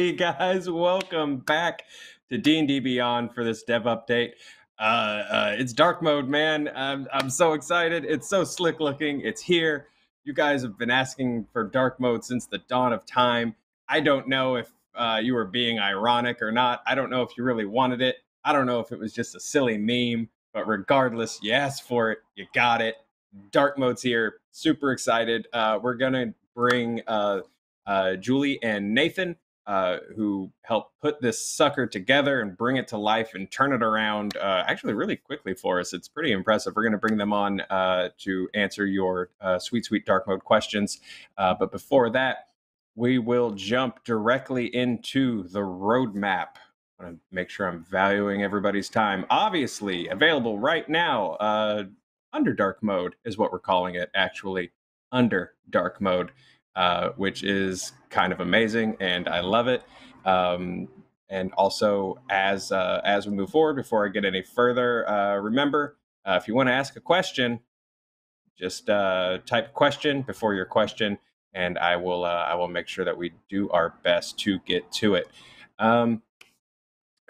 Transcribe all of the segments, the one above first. Hey guys, welcome back to D&D Beyond for this dev update. It's dark mode, man. I'm so excited. It's so slick looking. It's here. You guys have been asking for dark mode since the dawn of time. I don't know if you were being ironic or not. I don't know if you really wanted it. I don't know if it was just a silly meme, but regardless, you asked for it. You got it. Dark mode's here. Super excited. We're going to bring Julie and Nathan, who helped put this sucker together and bring it to life and turn it around actually really quickly for us. It's pretty impressive. We're going to bring them on to answer your sweet dark mode questions. But before that, we will jump directly into the roadmap. I want to make sure I'm valuing everybody's time. Obviously, available right now. Underdark Mode is what we're calling it, actually. Underdark Mode. Which is kind of amazing, and I love it. And also, as we move forward, before I get any further, remember, if you want to ask a question, just type question before your question, and I will make sure that we do our best to get to it.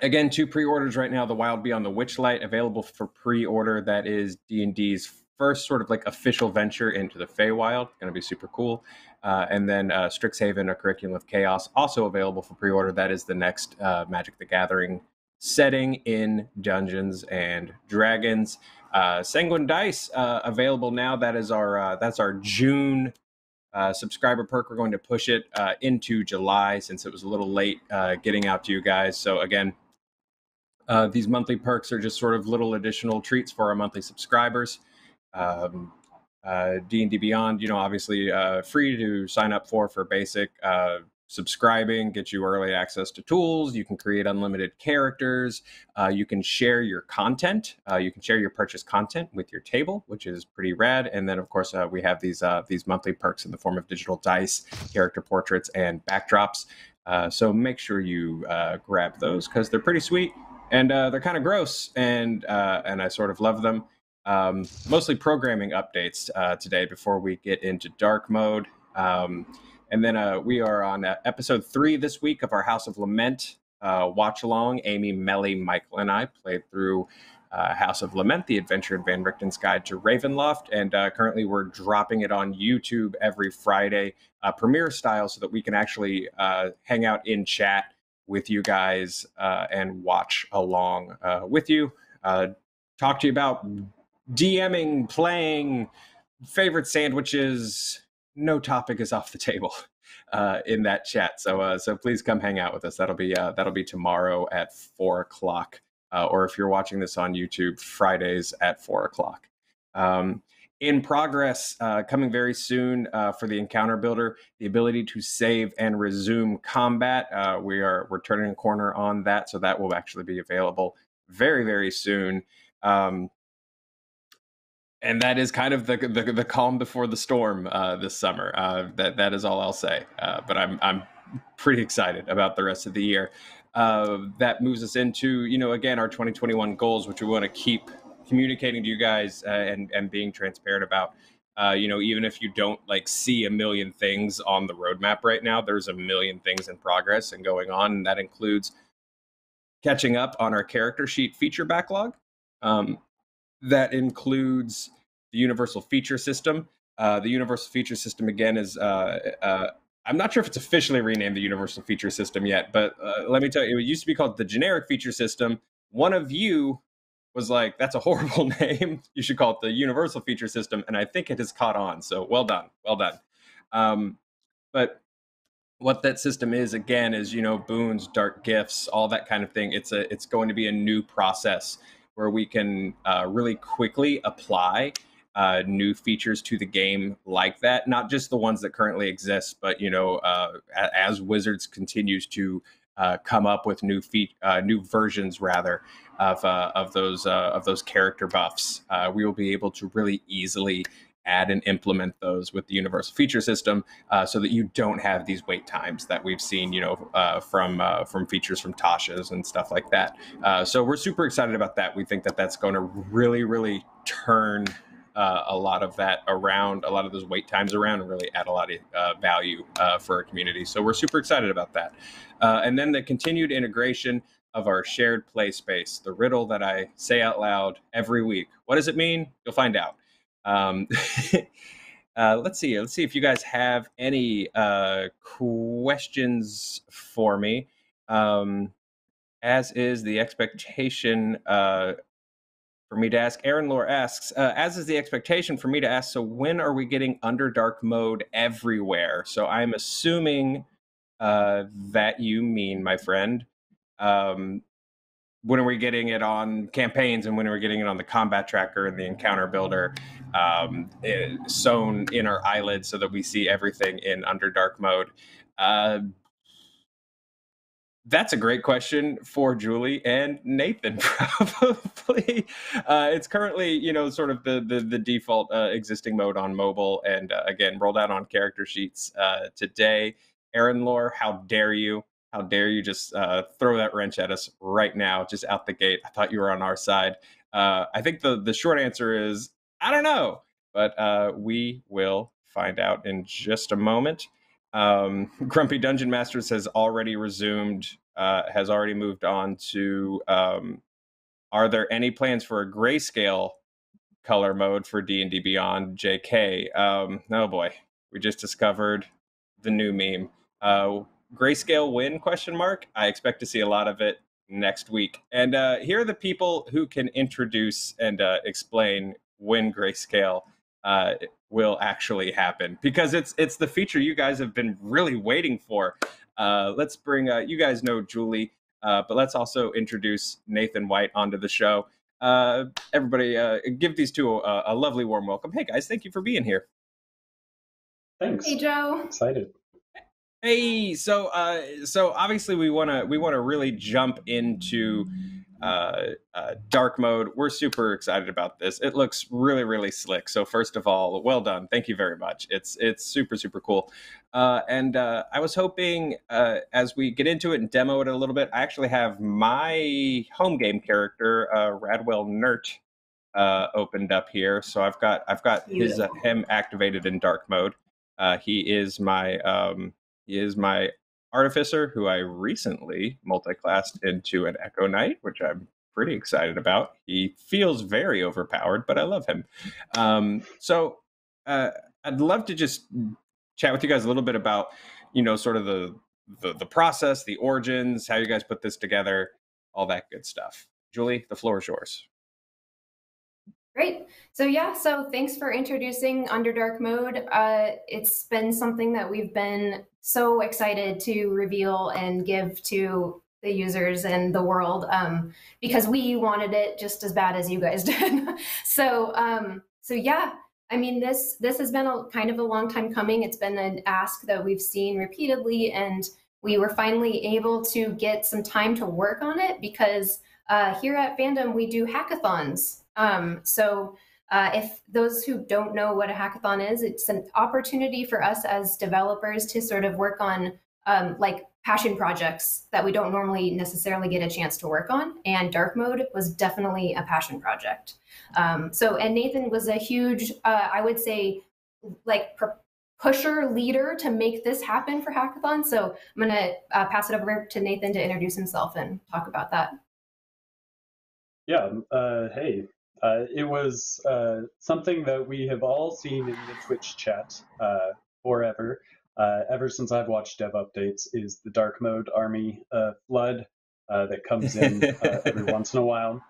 Again, two pre-orders right now: The Wild Beyond the Witchlight, available for pre-order. That is D&D's first sort of like official venture into the Feywild. Going to be super cool. And then Strixhaven, A Curriculum of Chaos, also available for pre-order. That is the next Magic the Gathering setting in Dungeons and Dragons. Sanguine Dice available now. That is our that's our June subscriber perk. We're going to push it into July since it was a little late getting out to you guys. So again, these monthly perks are just sort of little additional treats for our monthly subscribers. D&D Beyond, you know, obviously free to sign up for basic. Subscribing gets you early access to tools. You can create unlimited characters. You can share your content. You can share your purchased content with your table, which is pretty rad. And then, of course, we have these monthly perks in the form of digital dice, character portraits, and backdrops. So make sure you grab those because they're pretty sweet and they're kind of gross, and I sort of love them. Mostly programming updates today before we get into dark mode. And then we are on episode 3 this week of our House of Lament watch along. Amy, Melly, Michael, and I played through House of Lament, the adventure in Van Richten's Guide to Ravenloft. And currently we're dropping it on YouTube every Friday, premiere style, so that we can actually hang out in chat with you guys and watch along with you. Talk to you about DMing, playing, favorite sandwiches. No topic is off the table in that chat. So so please come hang out with us. That'll be tomorrow at 4 o'clock, or if you're watching this on YouTube, Fridays at 4 o'clock. In progress, coming very soon for the Encounter Builder, the ability to save and resume combat. We're turning a corner on that, so that will actually be available very, very soon. And that is kind of the calm before the storm this summer. That is all I'll say. But I'm pretty excited about the rest of the year. That moves us into, you know, again, our 2021 goals, which we want to keep communicating to you guys and being transparent about. You know, even if you don't like see a million things on the roadmap right now, there's a million things in progress and going on, and that includes catching up on our character sheet feature backlog. That includes the universal feature system. The universal feature system, again, is, I'm not sure if it's officially renamed the universal feature system yet, but let me tell you, it used to be called the generic feature system. One of you was like, that's a horrible name. You should call it the universal feature system. And I think it has caught on. So well done. Well done. But what that system is, again, is, you know, boons, dark gifts, all that kind of thing. It's going to be a new process where we can really quickly apply new features to the game like that. Not just the ones that currently exist, but, you know, as Wizards continues to come up with new versions rather of those character buffs, we will be able to really easily add and implement those with the universal feature system, so that you don't have these wait times that we've seen, you know, from features from Tasha's and stuff like that. So we're super excited about that. We think that that's going to really, really turn a lot of that around, a lot of those wait times around, and really add a lot of value for our community. So we're super excited about that. And then the continued integration of our shared play space, the riddle that I say out loud every week. What does it mean? You'll find out. Let's see if you guys have any questions for me. As is the expectation for me to ask, Aaron Lore asks, as is the expectation for me to ask, so when are we getting Underdark Mode everywhere? So I'm assuming that you mean, my friend, when are we getting it on campaigns, and when are we getting it on the combat tracker and the encounter builder, sewn in our eyelids so that we see everything in Underdark Mode? That's a great question for Julie and Nathan, probably. It's currently, you know, sort of the default existing mode on mobile, and again, rolled out on character sheets today. Aaron Lore, how dare you? How dare you just throw that wrench at us right now, just out the gate? I thought you were on our side. I think the short answer is, I don't know. But we will find out in just a moment. Grumpy Dungeon Masters has already resumed, has already moved on to, are there any plans for a grayscale color mode for D&D Beyond JK? Oh boy, we just discovered the new meme. Grayscale win ? I expect to see a lot of it next week, and here are the people who can introduce and explain when grayscale will actually happen, because it's the feature you guys have been really waiting for. Let's bring you guys know Julie, but let's also introduce Nathan White onto the show. Everybody give these two a lovely warm welcome. Hey guys, thank you for being here. Thanks. Hey Joe. Excited. Hey, so so obviously we want to really jump into Dark Mode. We're super excited about this. It looks really, really slick. So first of all, well done. Thank you very much. It's super, super cool. And I was hoping as we get into it and demo it a little bit, I actually have my home game character Radwell Nert opened up here. So I've got his him activated in Dark Mode. He is my artificer, who I recently multiclassed into an Echo Knight, which I'm pretty excited about. He feels very overpowered, but I love him. So I'd love to just chat with you guys a little bit about, you know, sort of the process, the origins, how you guys put this together, all that good stuff. Julie, the floor is yours. Great. So thanks for introducing Underdark Mode. It's been something that we've been so excited to reveal and give to the users and the world, because we wanted it just as bad as you guys did. So I mean, this has been kind of a long time coming. It's been an ask that we've seen repeatedly, and we were finally able to get some time to work on it, because here at Fandom, we do hackathons. If those who don't know what a hackathon is, it's an opportunity for us as developers to sort of work on like passion projects that we don't normally necessarily get a chance to work on. And Dark Mode was definitely a passion project. And Nathan was a huge, I would say, like pusher leader to make this happen for hackathon. So I'm going to pass it over to Nathan to introduce himself and talk about that. Yeah. Hey. It was something that we have all seen in the Twitch chat forever. Ever since I've watched dev updates, is the Dark Mode army flood that comes in every once in a while,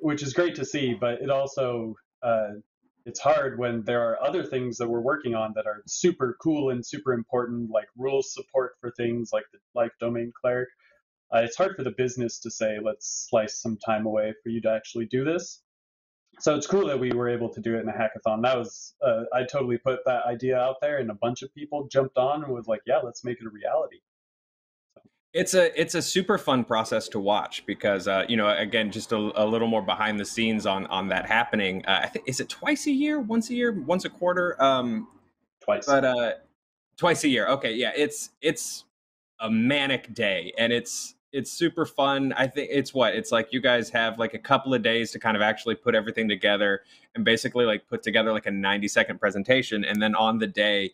which is great to see. But it also it's hard when there are other things that we're working on that are super cool and super important, like rules support for things like the life domain cleric. It's hard for the business to say, let's slice some time away for you to actually do this. So it's cool that we were able to do it in a hackathon. That was, I totally put that idea out there, and a bunch of people jumped on and was like, yeah, let's make it a reality. So. It's a super fun process to watch because, you know, again, just a little more behind the scenes on that happening. I think, is it twice a year, once a year, once a quarter? Twice. But twice a year. Okay. Yeah. It's a manic day, and it's, It's super fun. I think it's what it's like. You guys have like a couple of days to kind of actually put everything together and basically like put together like a 90-second presentation. And then on the day,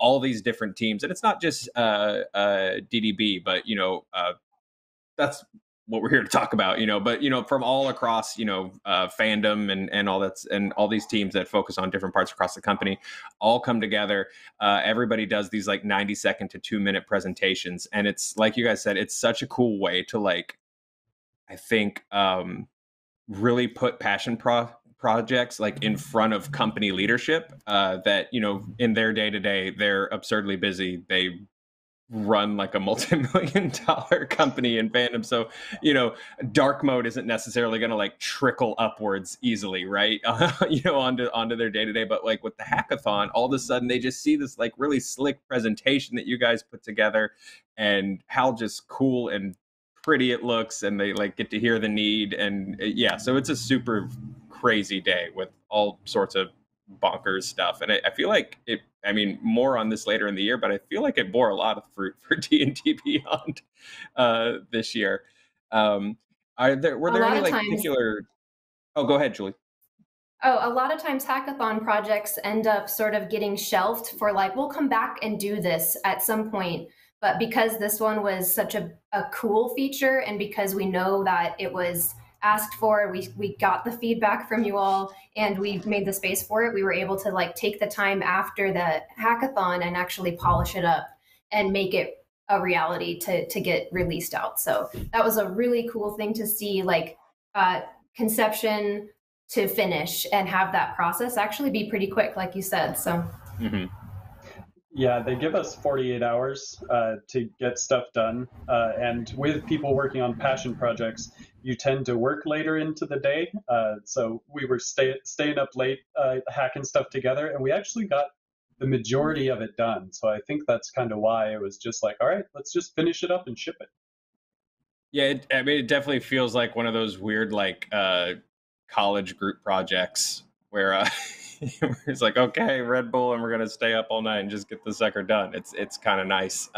all these different teams, and it's not just DDB, but you know, that's what we're here to talk about, you know, but you know, from all across, you know, fandom and all that's, and all these teams that focus on different parts across the company all come together. Everybody does these like 90-second to 2-minute presentations. And it's like you guys said, it's such a cool way to like, I think, really put passion projects like in front of company leadership, that, you know, in their day-to-day, they're absurdly busy. They run like a multi-million-dollar company in fandom, so you know, dark mode isn't necessarily going to like trickle upwards easily, right? You know, onto their day-to-day. But like with the hackathon, all of a sudden they just see this like really slick presentation that you guys put together, and how just cool and pretty it looks, and they like get to hear the need. And yeah, so it's a super crazy day with all sorts of bonkers stuff. And I feel like it, I mean, more on this later in the year, but I feel like it bore a lot of fruit for D&D Beyond this year. Were there any like particular... Oh, go ahead, Julie. Oh, a lot of times hackathon projects end up sort of getting shelved for like, we'll come back and do this at some point. But because this one was such a cool feature, and because we know that it was asked for, we got the feedback from you all, and we made the space for it. We were able to like take the time after the hackathon and actually polish it up and make it a reality to get released out. So that was a really cool thing to see, like conception to finish, and have that process actually be pretty quick, like you said. So mm-hmm. Yeah, they give us 48 hours to get stuff done. And with people working on passion projects, you tend to work later into the day. So we were staying up late, hacking stuff together, and we actually got the majority of it done. So I think that's kind of why it was just like, all right, let's just finish it up and ship it. Yeah, I mean, it definitely feels like one of those weird, like college group projects where... It's like, okay, Red Bull, and we're gonna stay up all night and just get the sucker done. It's kind of nice.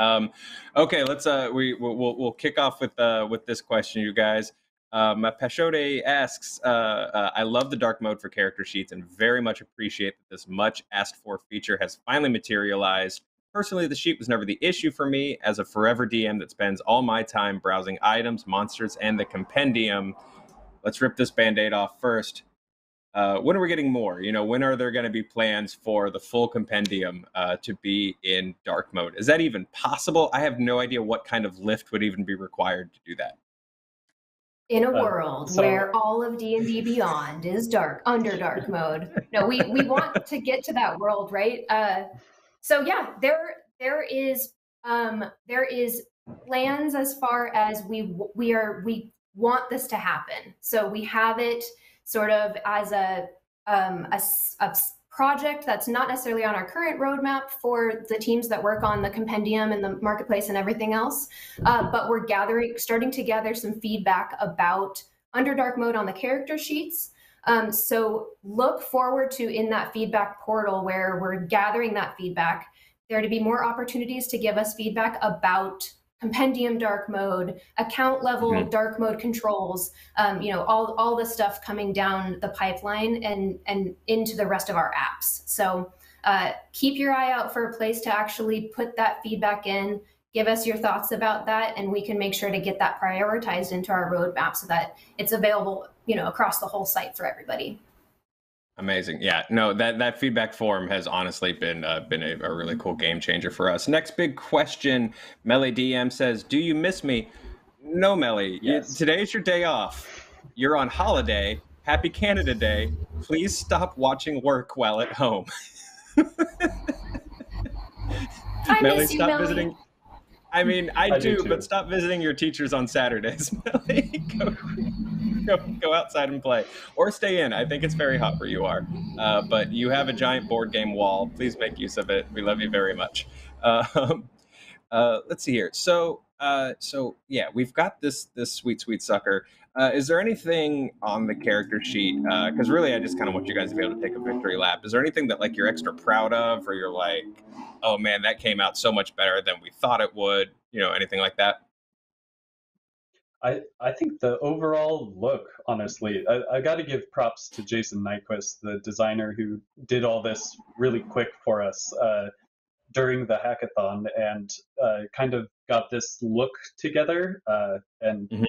Okay, let's we'll kick off with this question, you guys. Peshode asks, I love the dark mode for character sheets and very much appreciate that this much asked for feature has finally materialized. Personally, the sheet was never the issue for me as a forever DM that spends all my time browsing items, monsters, and the compendium. Let's rip this band-aid off first. When are we getting more? You know, when are there going to be plans for the full compendium to be in dark mode? Is that even possible? I have no idea what kind of lift would even be required to do that. In a world where all of D&D Beyond is dark, under dark mode. No, we want to get to that world, right? So yeah, there is plans as far as we want this to happen. So we have it sort of as a project that's not necessarily on our current roadmap for the teams that work on the compendium and the marketplace and everything else. But we're starting to gather some feedback about Underdark Mode on the character sheets. So look forward to, in that feedback portal where we're gathering that feedback, there to be more opportunities to give us feedback about compendium dark mode, account level mm-hmm. dark mode controls, you know, all the stuff coming down the pipeline and into the rest of our apps. So keep your eye out for a place to actually put that feedback in, give us your thoughts about that, and we can make sure to get that prioritized into our roadmap so that it's available, you know, across the whole site for everybody. Amazing. Yeah, no, that feedback form has honestly been a really cool game changer for us. Next big question, Melly DM says, do you miss me? No, Melly, yes. Today's your day off. You're on holiday. Happy Canada Day. Please stop watching work while at home. I Melly, miss you, stop Melly. Visiting. I mean, I do but stop visiting your teachers on Saturdays, Melly. Go outside and play, or stay in. I think it's very hot where you are, but you have a giant board game wall. Please make use of it. We love you very much. Let's see here. So yeah, we've got this sweet sucker. Is there anything on the character sheet? Because really, I just kind of want you guys to be able to take a victory lap. Is there anything that like you're extra proud of, or you're like, oh man, that came out so much better than we thought it would? You know, anything like that? I think the overall look, honestly, I got to give props to Jason Nyquist, the designer who did all this really quick for us during the hackathon, and kind of got this look together. And mm-hmm.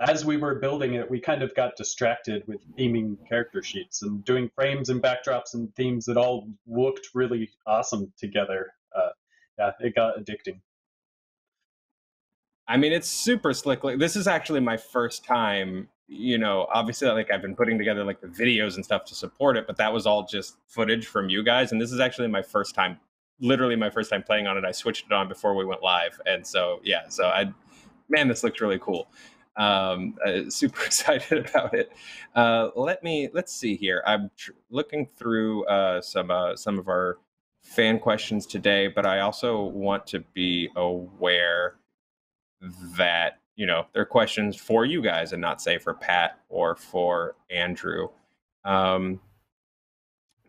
as we were building it, we kind of got distracted with theming character sheets and doing frames and backdrops and themes that all looked really awesome together. Yeah, it got addicting. I mean, it's super slick. Like, this is actually my first time, you know, obviously, like, I've been putting together like the videos and stuff to support it, but that was all just footage from you guys. And this is actually my first time, literally my first time playing on it. I switched it on before we went live. And so, yeah, so man, this looked really cool. Super excited about it. Let's see here. I'm looking through some of our fan questions today, but I also want to be aware that, you know, they're questions for you guys and not say for Pat or for Andrew.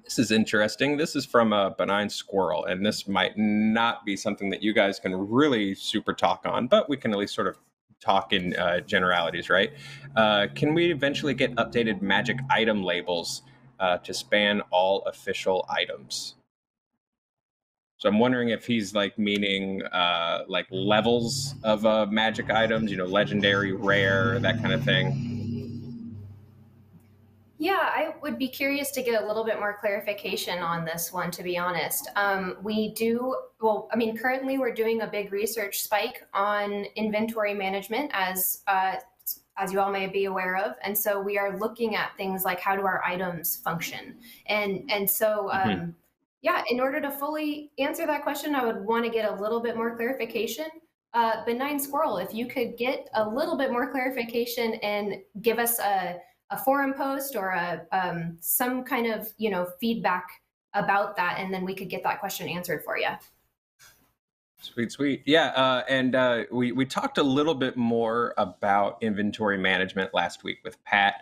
This is interesting. This is from a benign squirrel, and this might not be something that you guys can really super talk on, but we can at least sort of talk in generalities, right? Can we eventually get updated magic item labels to span all official items? So I'm wondering if he's like meaning like levels of magic items, you know, legendary, rare, that kind of thing. Yeah, I would be curious to get a little bit more clarification on this one, to be honest. Currently we're doing a big research spike on inventory management, as you all may be aware of. And so we are looking at things like, how do our items function? And so, mm-hmm. Yeah, in order to fully answer that question, I would want to get a little bit more clarification. Benign Squirrel, if you could get a little bit more clarification and give us a forum post or some kind of, you know, feedback about that, and then we could get that question answered for you. Sweet. Yeah, we talked a little bit more about inventory management last week with Pat.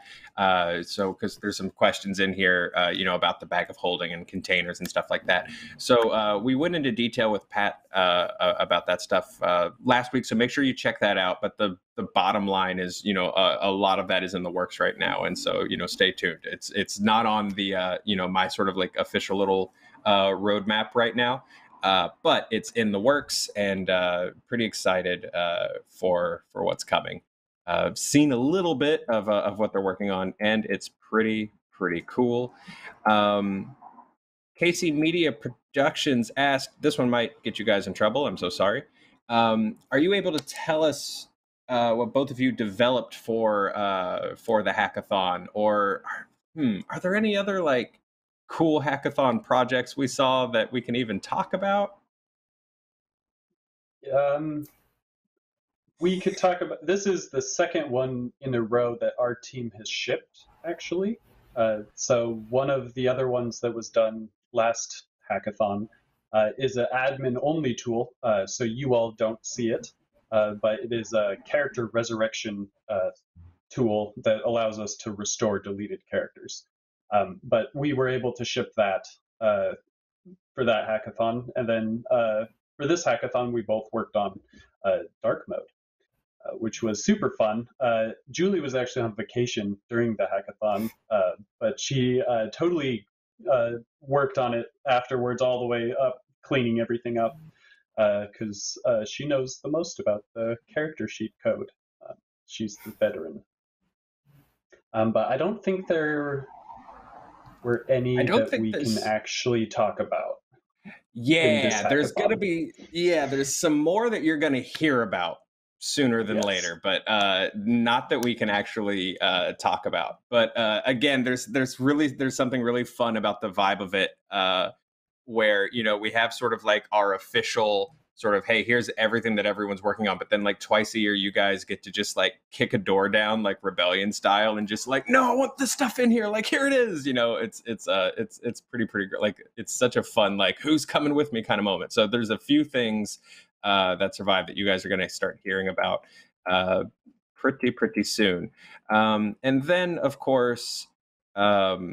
So, because there's some questions in here, you know, about the bag of holding and containers and stuff like that. So we went into detail with Pat about that stuff last week. So make sure you check that out. But the bottom line is, you know, a lot of that is in the works right now. And so, you know, stay tuned. It's not on the, you know, my sort of like official little roadmap right now. But it's in the works, and pretty excited for what's coming. I've seen a little bit of what they're working on, and it's pretty cool. KC Media Productions asked, this one might get you guys in trouble, I'm so sorry. Are you able to tell us what both of you developed for the hackathon? Or are there any other like cool hackathon projects we saw that we can even talk about? We could talk about, this is the second one in a row that our team has shipped, actually. So one of the other ones that was done last hackathon is an admin only tool, so you all don't see it, but it is a character resurrection tool that allows us to restore deleted characters. But we were able to ship that for that hackathon. And then for this hackathon, we both worked on Dark Mode, which was super fun. Julie was actually on vacation during the hackathon, but she totally worked on it afterwards, all the way up, cleaning everything up, because she knows the most about the character sheet code. She's the veteran. But I don't think they're... were any that we can actually talk about. Yeah, there's going to be, yeah, there's some more that you're going to hear about sooner than later, but not that we can actually talk about. But again, there's something really fun about the vibe of it, where, you know, we have sort of like our official sort of, hey, here's everything that everyone's working on. But then like twice a year, you guys get to just like kick a door down, like rebellion style, and just like, no, I want this stuff in here. Like, here it is. You know, it's pretty great. Like, it's such a fun, like, who's coming with me kind of moment. So there's a few things that survive that you guys are going to start hearing about pretty soon. And then, of course, let's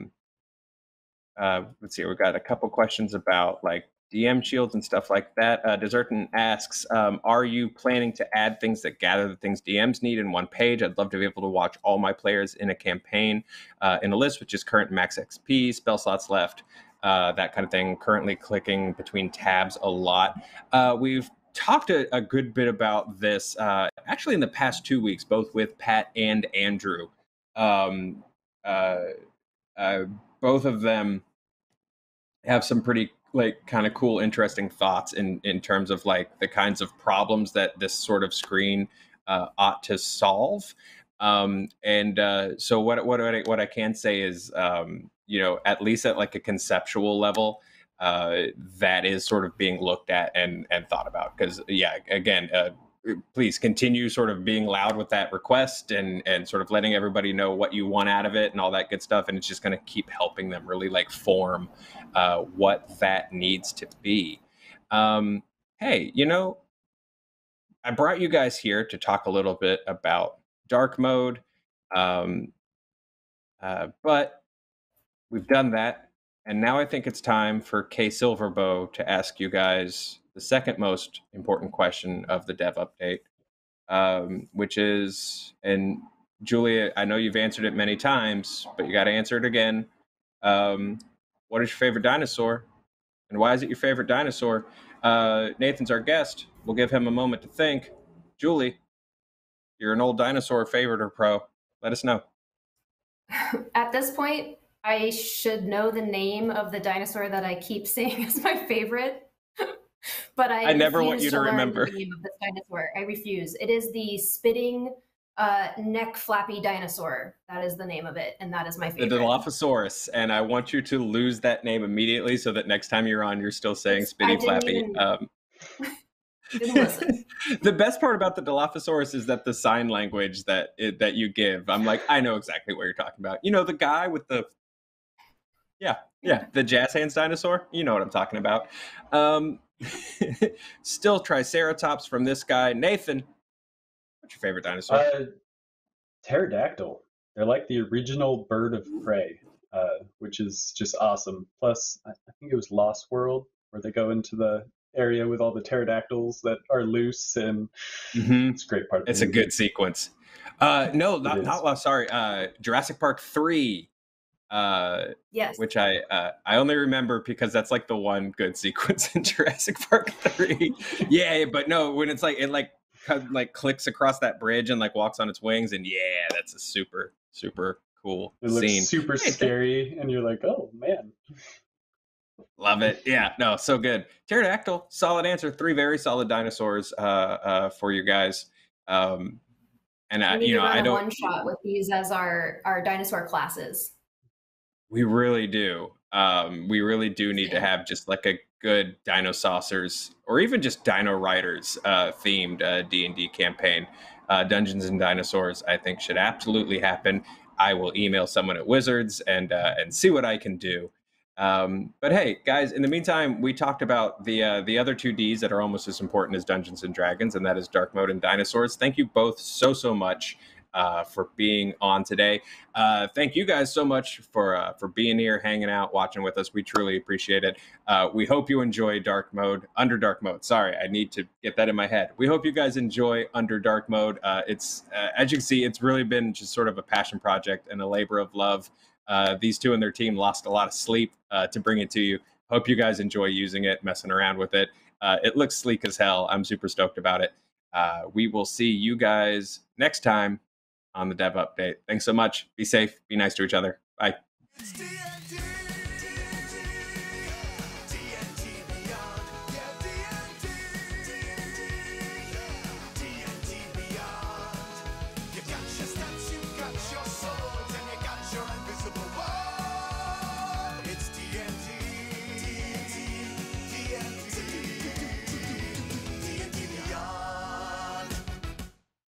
see, we've got a couple questions about like DM shields and stuff like that. Deserton asks, are you planning to add things that gather the things DMs need in one page? I'd love to be able to watch all my players in a campaign in a list, which is current max XP, spell slots left, that kind of thing. Currently clicking between tabs a lot. We've talked a good bit about this actually in the past 2 weeks, both with Pat and Andrew. Both of them have some pretty kind of cool, interesting thoughts in terms of the kinds of problems that this sort of screen ought to solve. So what I can say is, you know, at least at a conceptual level, that is sort of being looked at and thought about. Because yeah, again, please continue sort of being loud with that request and sort of letting everybody know what you want out of it and all that good stuff. And it's just going to keep helping them really form what that needs to be. Hey, you know, I brought you guys here to talk a little bit about dark mode. But we've done that. And now I think it's time for Kay Silverbow to ask you guys the second most important question of the dev update, which is, and Julia, I know you've answered it many times, but you got to answer it again. What is your favorite dinosaur? And why is it your favorite dinosaur? Nathan's our guest. We'll give him a moment to think. Julie, you're an old dinosaur favorite or pro. Let us know. At this point, I should know the name of the dinosaur that I keep saying is my favorite. But I never want you to remember the name of this dinosaur. I refuse. It is the spitting, neck flappy dinosaur. That is the name of it, and that is my favorite. The Dilophosaurus, and I want you to lose that name immediately, so that next time you're on, you're still saying spitting flappy. The best part about the Dilophosaurus is that the sign language that you give, I'm like, I know exactly what you're talking about. You know, the guy with the, yeah, the jazz hands dinosaur. You know what I'm talking about. Still triceratops from this guy. Nathan, what's your favorite dinosaur? Pterodactyl. They're like the original bird of prey, which is just awesome. Plus, I think it was Lost World where they go into the area with all the pterodactyls that are loose, and it's a great part of it. It's a good sequence. Jurassic Park 3. Yes. Which I only remember because that's like the one good sequence in Jurassic Park 3. Yeah, but no, when it's it clicks across that bridge and walks on its wings, and yeah, that's a super, super cool scene. It looks super scary, and you're like, oh man. Love it. Yeah, no, so good. Pterodactyl, solid answer. 3 very solid dinosaurs for you guys. And I, you know, I don't one shot with these as our dinosaur classes. We really do. We really do need to have just a good Dino Saucers or even just Dino Riders themed D&D campaign. Dungeons and Dinosaurs, I think, should absolutely happen. I will email someone at Wizards and see what I can do. But hey, guys, in the meantime, we talked about the other 2 Ds that are almost as important as Dungeons and Dragons, and that is Dark Mode and Dinosaurs. Thank you both so much for being on today. Thank you guys so much for being here, hanging out, watching with us. We truly appreciate it. We hope you enjoy Underdark Mode. Sorry, I need to get that in my head. We hope you guys enjoy Underdark Mode. It's as you can see, it's really been just sort of a passion project and a labor of love. These 2 and their team lost a lot of sleep to bring it to you. Hope you guys enjoy using it, messing around with it. It looks sleek as hell. I'm super stoked about it. We will see you guys next time on the dev update. Thanks so much. Be safe. Be nice to each other. Bye.